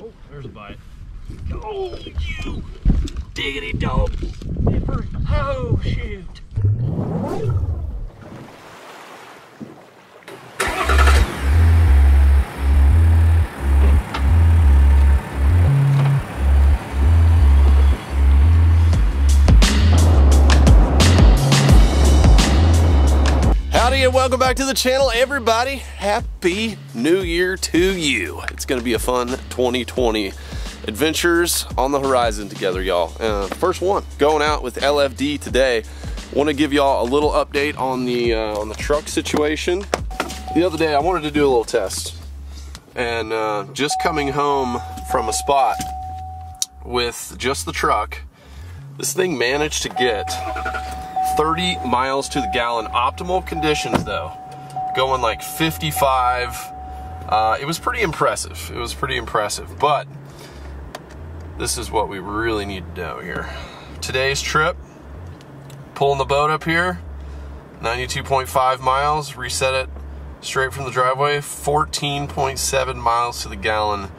Oh, there's a bite. Oh, you diggity dog dipper. Oh, shoot. Howdy and welcome back to the channel, everybody. Happy New Year to you. It's gonna be a fun 2020. Adventures on the horizon together, y'all. First one, going out with LFD today. Want to give y'all a little update on the truck situation. The other day I wanted to do a little test, and just coming home from a spot with just the truck, this thing managed to get 30 miles to the gallon. Optimal conditions though, going like 55. It was pretty impressive. But this is what we really need to know here. Today's trip, pulling the boat up here, 92.5 miles, reset it straight from the driveway, 14.7 miles to the gallon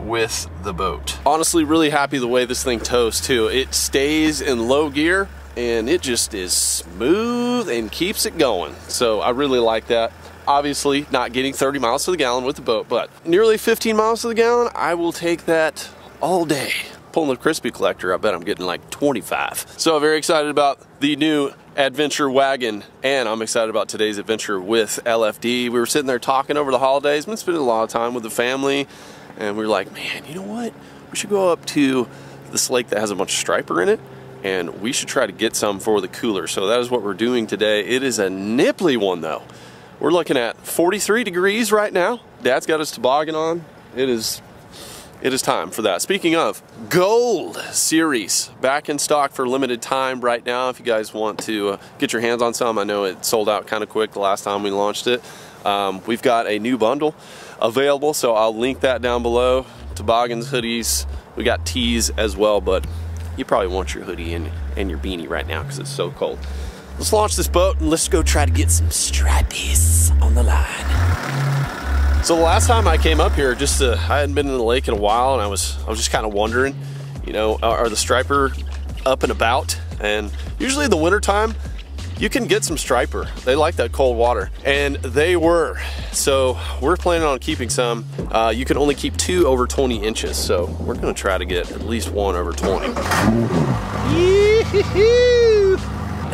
with the boat. Honestly, really happy the way this thing tows too. It stays in low gear and it just is smooth and keeps it going. So I really like that. Obviously not getting 30 miles to the gallon with the boat, but nearly 15 miles to the gallon, I will take that all day. Pulling the crispy collector, I bet I'm getting like 25. So I'm very excited about the new adventure wagon, and I'm excited about today's adventure with LFD. We were sitting there talking over the holidays, been spending a lot of time with the family, and we were like, man, you know what? We should go up to this lake that has a bunch of striper in it, and we should try to get some for the cooler. So that is what we're doing today. It is a nipply one though. We're looking at 43 degrees right now. Dad's got his toboggan on. It is time for that. Speaking of, Gold Series back in stock for limited time right now. If you guys want to get your hands on some, I know it sold out kind of quick the last time we launched it. We've got a new bundle available, so I'll link that down below. Toboggans, hoodies, we got tees as well, but you probably want your hoodie and your beanie right now because it's so cold. Let's launch this boat and let's go try to get some stripies on the line. So the last time I came up here, just I hadn't been in the lake in a while, and I was just kind of wondering, you know, are the striper up and about? And usually in the winter time, you can get some striper. They like that cold water, and they were. So we're planning on keeping some. You can only keep 2 over 20 inches, so we're gonna try to get at least 1 over 20.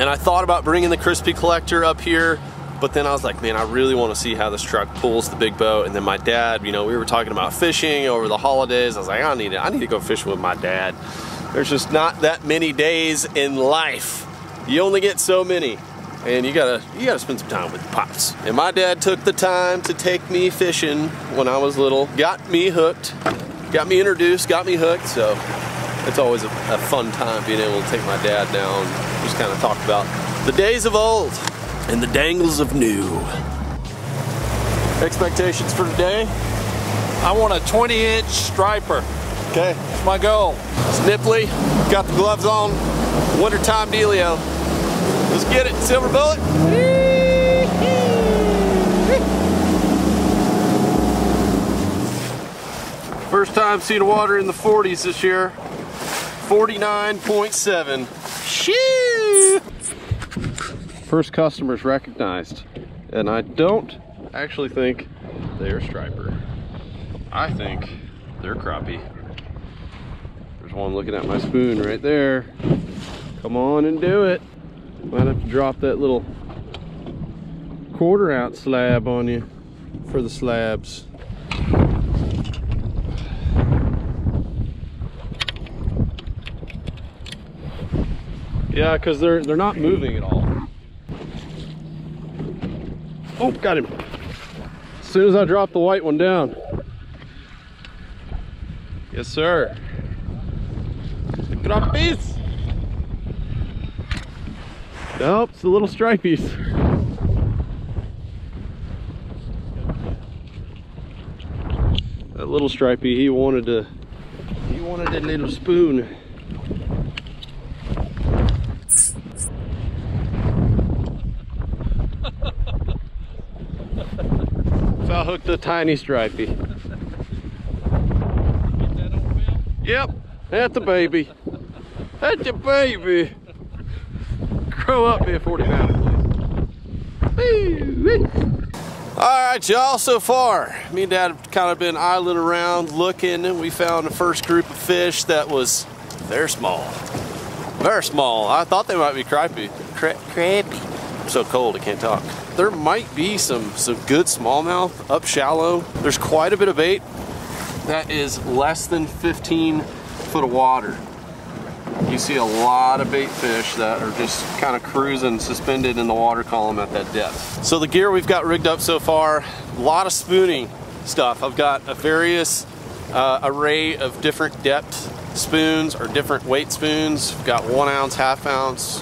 And I thought about bringing the crispy collector up here, but then I was like, man, I really want to see how this truck pulls the big boat. And then my dad, you know, we were talking about fishing over the holidays. I was like, I need to go fishing with my dad. There's just not that many days in life. You only get so many, and you gotta spend some time with pops. And my dad took the time to take me fishing when I was little, got me hooked, got me introduced, got me hooked. So it's always a fun time being able to take my dad down, just kind of talk about the days of old and the dangles of new. Expectations for today? I want a 20-inch striper. Okay. That's my goal. It's nipply, got the gloves on, wintertime dealio. Let's get it, silver bullet. First time seeing water in the 40s this year. 49.7. Shoo! First customers recognized, and I don't actually think they're striper. I think they're crappie. There's one looking at my spoon right there. Come on and do it. Might have to drop that little quarter-ounce slab on you for the slabs. Yeah, because they're not moving at all. Oh, got him. As soon as I dropped the white one down. Yes, sir. Crappies. Nope, it's the little stripies. That little stripey, he wanted a little spoon. Hooked a tiny stripey. Yep, that's a baby. That's a baby. Grow up, be a 40-pounder, please. All right, y'all, so far, me and Dad have kind of been idling around looking, and we found the first group of fish that was, they're small. Very small. I thought they might be crappie. I'm so cold, I can't talk. There might be some good smallmouth up shallow. There's quite a bit of bait that is less than 15 foot of water. You see a lot of bait fish that are just kind of cruising, suspended in the water column at that depth. So the gear we've got rigged up so far, a lot of spooning stuff. I've got a various array of different depth spoons or different weight spoons. I've got 1 ounce, half ounce,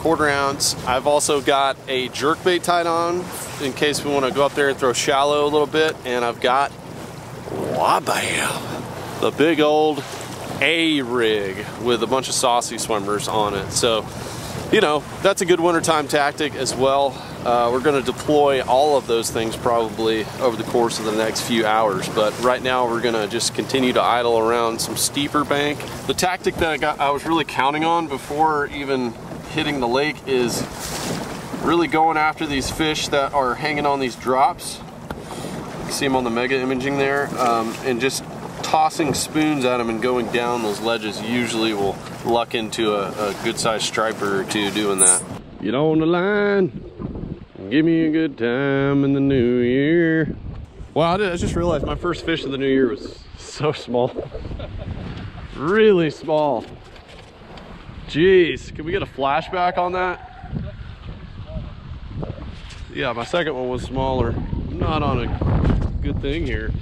quarter ounce. I've also got a jerkbait tied on in case we want to go up there and throw shallow a little bit. And I've got, wabam, the big old A-Rig with a bunch of saucy swimmers on it. So, you know, that's a good wintertime tactic as well. We're going to deploy all of those things probably over the course of the next few hours, but right now we're going to just continue to idle around some steeper bank. The tactic that I was really counting on before even hitting the lake is really going after these fish that are hanging on these drops. You see them on the mega imaging there, and just tossing spoons at them and going down those ledges. Usually will luck into a good sized striper or two doing that. Get on the line, give me a good time in the new year. Wow, I just realized my first fish of the new year was so small. Really small. Jeez, can we get a flashback on that? Yeah, my second one was smaller. I'm not on a good thing here.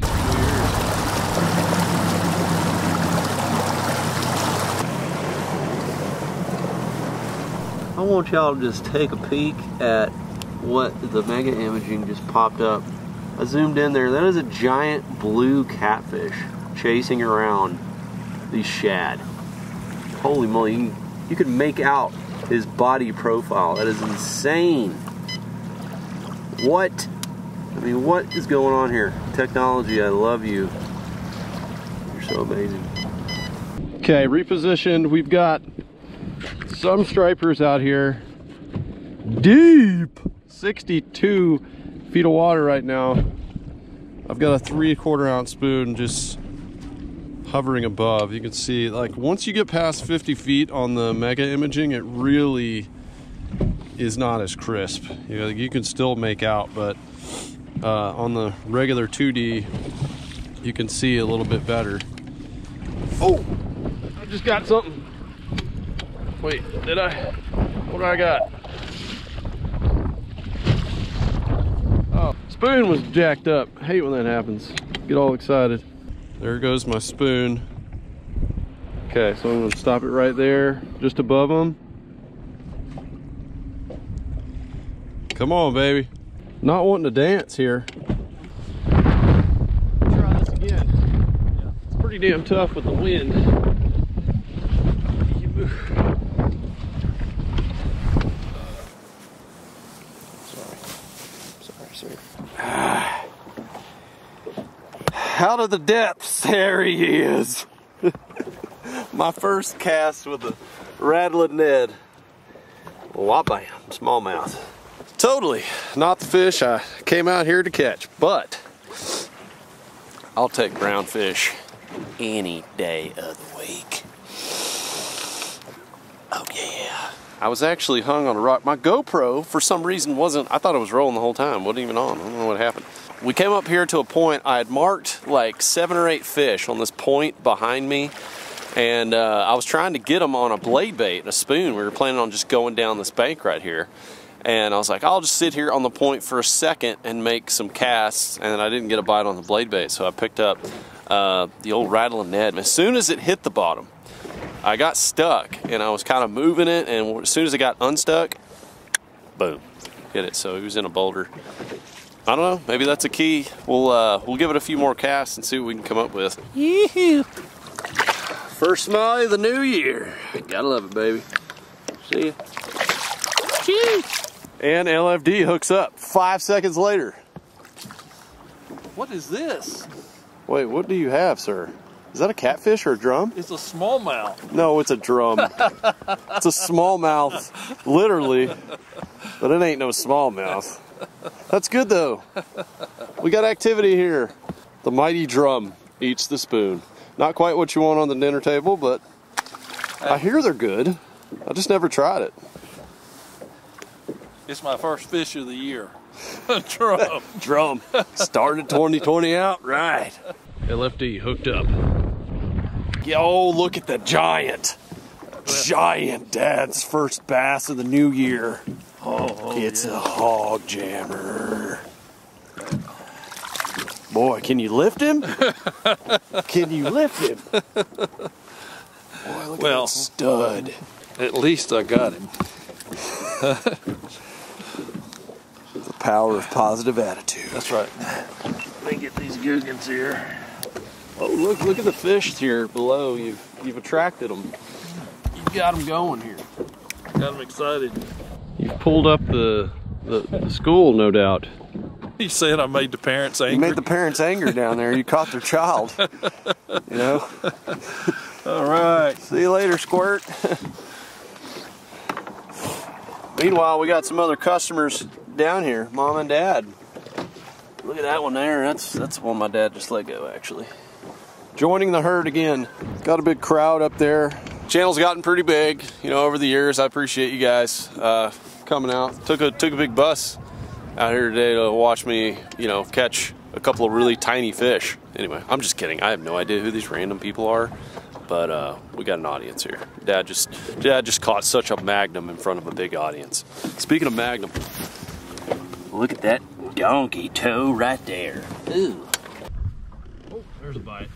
I want y'all to just take a peek at what the mega imaging just popped up. I zoomed in there. That is a giant blue catfish chasing around these shad. Holy moly, you can make out his body profile. That is insane. What? I mean, what is going on here? Technology, I love you. You're so amazing. Okay, repositioned. We've got some stripers out here, deep, 62 feet of water right now. I've got a 3/4 ounce spoon just hovering above. You can see, like, once you get past 50 feet on the mega imaging, it really is not as crisp. You know, you can still make out, but on the regular 2D, you can see a little bit better. Oh, I just got something. Wait, did I? What do I got? Oh, spoon was jacked up. I hate when that happens. Get all excited. There goes my spoon. Okay, so I'm gonna stop it right there, just above them. Come on, baby. Not wanting to dance here. Try this again. It's pretty damn tough with the wind. Out of the depths, there he is. My first cast with the Rattling Ned. Wabam, smallmouth. Totally not the fish I came out here to catch, but I'll take brown fish any day of the week. Oh yeah. I was actually hung on a rock. My GoPro, for some reason, wasn't, I thought it was rolling the whole time. Wasn't even on, I don't know what happened. We came up here to a point. I had marked like 7 or 8 fish on this point behind me, and I was trying to get them on a blade bait and a spoon. We were planning on just going down this bank right here, and I was like, I'll just sit here on the point for a second and make some casts, and I didn't get a bite on the blade bait, so I picked up the old Rattling Ned, and as soon as it hit the bottom, I got stuck, and I was kind of moving it, and as soon as it got unstuck, boom, hit it, so it was in a boulder. I don't know, maybe that's a key. We'll give it a few more casts and see what we can come up with. Yee-hoo. First smile of the new year. Gotta love it, baby. See ya. Chee. And LFD hooks up 5 seconds later. What is this? Wait, what do you have, sir? Is that a catfish or a drum? It's a smallmouth. No, it's a drum. It's a smallmouth, literally. But it ain't no smallmouth. That's good though. We got activity here. The mighty drum eats the spoon. Not quite what you want on the dinner table, but I hear they're good. I just never tried it. It's my first fish of the year. Drum. Drum. Started 2020 out right. LFD hooked up. Yo, look at the giant. Giant dad's first bass of the new year. Oh, it's a hog jammer. Boy, can you lift him? Can you lift him? Boy, look at that stud. At least I got him. The power of positive attitude. That's right. Let me get these googans here. Oh, look at the fish here below. You've attracted them. You've got them going here. Got them excited. You've pulled up the school, no doubt. He said I made the parents angry. You made the parents angry down there. You caught their child. You know? All right. See you later, Squirt. Meanwhile, we got some other customers down here, Mom and Dad. Look at that one there. That's one my dad just let go, actually. Joining the herd again. Got a big crowd up there. Channel's gotten pretty big, you know, over the years. I appreciate you guys coming out. Took a big bus out here today to watch me, you know, catch a couple of really tiny fish. Anyway, I'm just kidding. I have no idea who these random people are, but we got an audience here. Dad just caught such a magnum in front of a big audience. Speaking of magnum, look at that donkey toe right there. Ooh. Oh, there's a bite.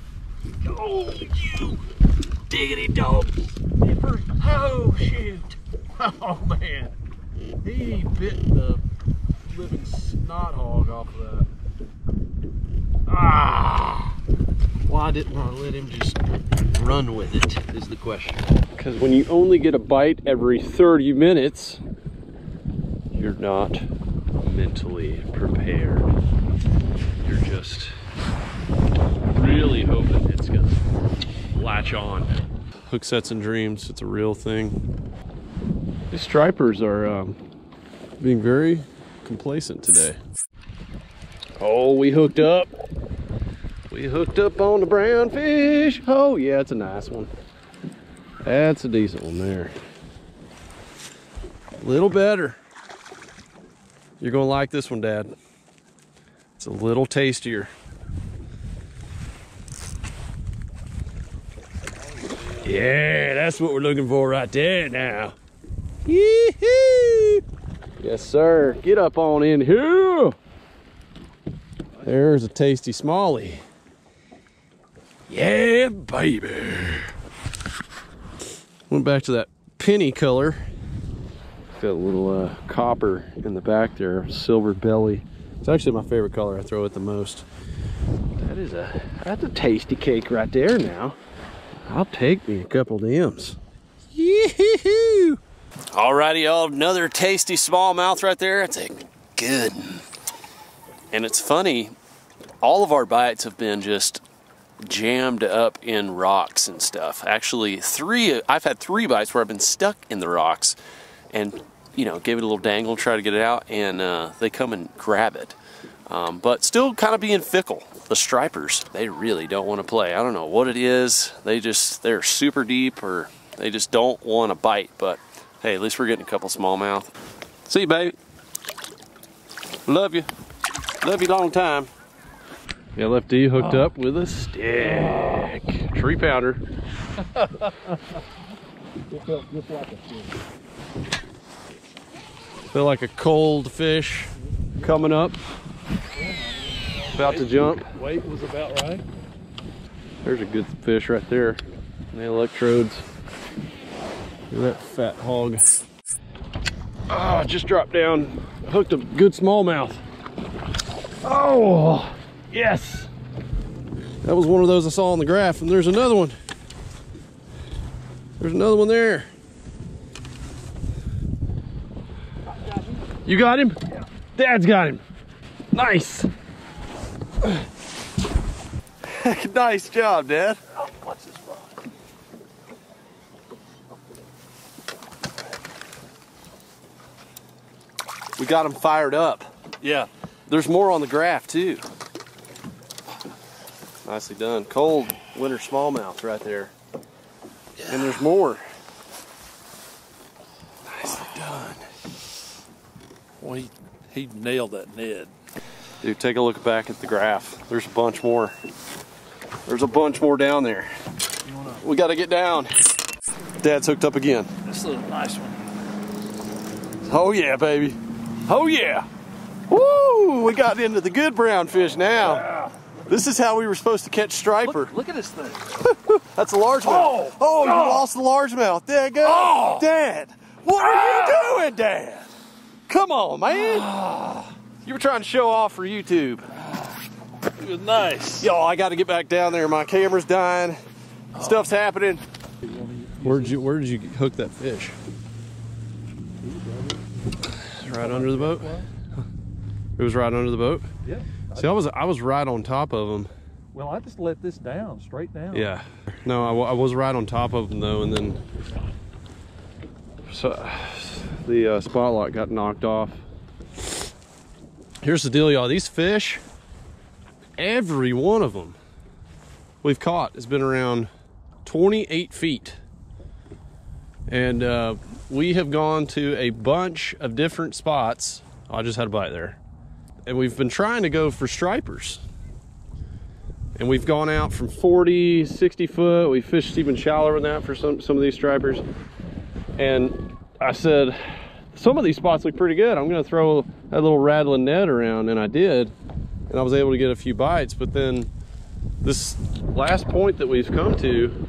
Oh, you diggity dog dipper. Oh, shoot. Oh, man. He bit the living snot hog off of that. Ah! Why didn't I let him just run with it is the question. Because when you only get a bite every 30 minutes, you're not mentally prepared. You're just really hoping it's gonna latch on. Hook sets and dreams, it's a real thing. These stripers are being very complacent today. Oh, we hooked up. We hooked up on the brownfish. Oh yeah, it's a nice one. That's a decent one there. A little better. You're gonna like this one, Dad. It's a little tastier. Yeah, that's what we're looking for right there now. Yee-hoo! Yes, sir. Get up on in here. There's a tasty smallie. Yeah, baby. Went back to that penny color. Got a little copper in the back there, silver belly. It's actually my favorite color. I throw it the most. That's a tasty cake right there now. I'll take me a couple of M's. Yee-hoo-hoo! Alrighty, y'all, another tasty smallmouth right there. It's a good one. And it's funny, all of our bites have been just jammed up in rocks and stuff. Actually, I've had three bites where I've been stuck in the rocks and, you know, gave it a little dangle, try to get it out, and they come and grab it. But still kind of being fickle. The stripers, they really don't want to play. I don't know what it is. They're super deep, or they just don't want to bite. But hey, at least we're getting a couple smallmouth. See you, baby. Love you. Love you long time. Yeah, LFD hooked up with a stick. Tree pounder. It felt just like a fish. Feel like a cold fish coming up. About to jump. Weight was about right. There's a good fish right there. And the electrodes. Look at that fat hog. Ah, oh, just dropped down. Hooked a good smallmouth. Oh, yes. That was one of those I saw on the graph. And there's another one. There's another one there. You got him? Yeah. Dad's got him. Nice. Nice job, Dad. Oh, what's this rock? We got them fired up. Yeah. There's more on the graph, too. Nicely done. Cold winter smallmouth right there. Yeah. And there's more. Nicely done. Well, he nailed that Ned. Dude, take a look back at the graph. There's a bunch more. There's a bunch more down there. We got to get down. Dad's hooked up again. This is a nice one. Oh, yeah, baby. Oh, yeah. Woo! We got into the good brownfish now. Yeah. This is how we were supposed to catch striper. Look at this thing. That's a largemouth. Oh, you lost the largemouth. Dadgummit. Oh. Dad, what are you doing, Dad? Come on, man. You were trying to show off for YouTube. It was nice. Yo, I got to get back down there. My camera's dying. Stuff's happening. Where did you hook that fish? Right under the boat. It was right under the boat? Yeah. See, I was right on top of them. Well, I just let this down, straight down. Yeah. No, I was right on top of them, though, and then so the spotlight got knocked off. Here's the deal, y'all. These fish, every one of them we've caught has been around 28 feet. And we have gone to a bunch of different spots. Oh, I just had a bite there. And we've been trying to go for stripers. And we've gone out from 40, 60 foot. We fished even shallower than that for some of these stripers. And I said, some of these spots look pretty good. I'm gonna throw that little rattling net around, and I did. And I was able to get a few bites, but then this last point that we've come to,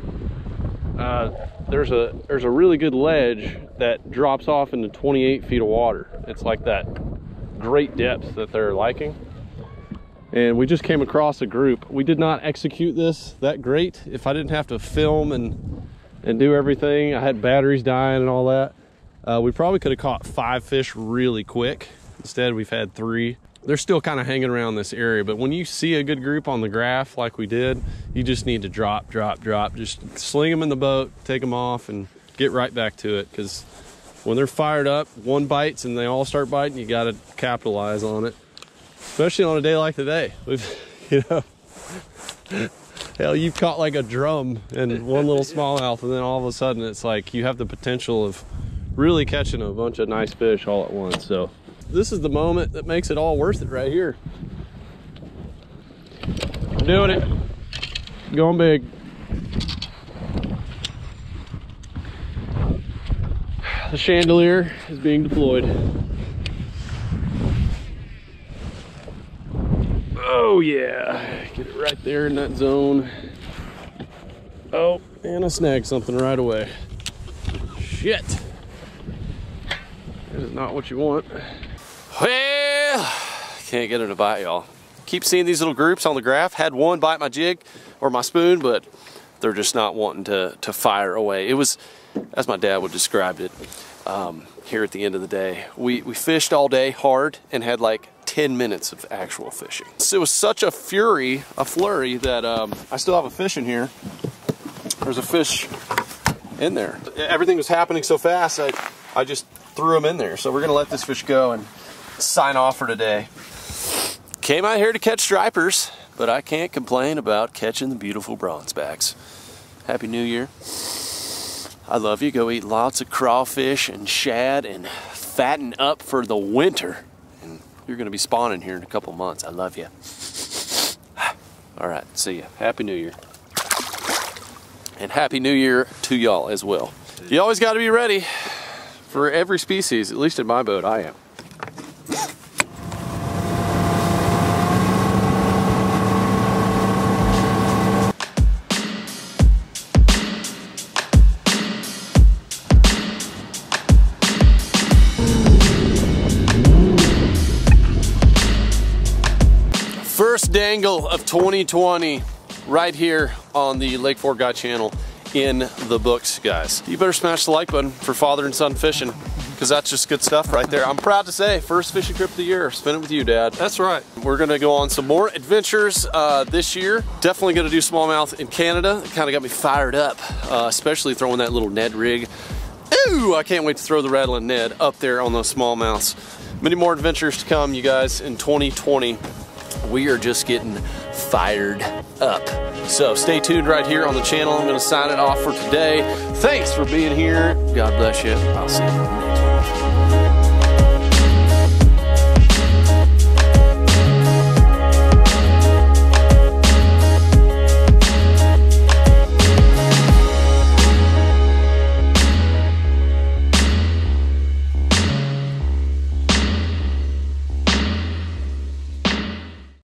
there's a really good ledge that drops off into 28 feet of water. It's like that great depth that they're liking, and we just came across a group. We did not execute this that great. If I didn't have to film and do everything, I had batteries dying and all that, we probably could have caught 5 fish really quick. Instead, we've had 3. They're still kind of hanging around this area, but when you see a good group on the graph like we did, you just need to drop, just sling them in the boat, take them off, and get right back to it, because when they're fired up, one bites and they all start biting, you got to capitalize on it, especially on a day like today. We've, you know, hell, you've caught like a drum and one little smallmouth, and then all of a sudden it's like you have the potential of really catching a bunch of nice fish all at once. So this is the moment that makes it all worth it right here. I'm doing it. Going big. The chandelier is being deployed. Oh yeah, get it right there in that zone. Oh, and I snagged something right away. Shit, that is not what you want. Well, can't get it to bite, y'all. Keep seeing these little groups on the graph. Had one bite my jig or my spoon, but they're just not wanting to fire away. It was, as my dad would describe it, here at the end of the day, we fished all day hard and had like 10 minutes of actual fishing. So it was such a flurry that I still have a fish in here. There's a fish in there. Everything was happening so fast, I just threw him in there. So we're gonna let this fish go and sign off for today. Came out here to catch stripers, but I can't complain about catching the beautiful bronzebacks. Happy New Year. I love you. Go eat lots of crawfish and shad and fatten up for the winter. And you're going to be spawning here in a couple months. I love you. All right, see ya. Happy New Year. And Happy New Year to y'all as well. You always got to be ready for every species, at least in my boat, I am. First dangle of 2020 right here on the Lake Fork Guy channel in the books, guys. You better smash the like button for Father and Son Fishing. because that's just good stuff right there. I'm proud to say, first fishing trip of the year, spent it with you, Dad. That's right. We're gonna go on some more adventures this year. Definitely gonna do smallmouth in Canada. It kinda got me fired up, especially throwing that little Ned rig. Ooh, I can't wait to throw the Rattling Ned up there on those smallmouths. Many more adventures to come, you guys, in 2020. We are just getting fired up. So stay tuned right here on the channel. I'm gonna sign it off for today. Thanks for being here. God bless you. I'll see you next week.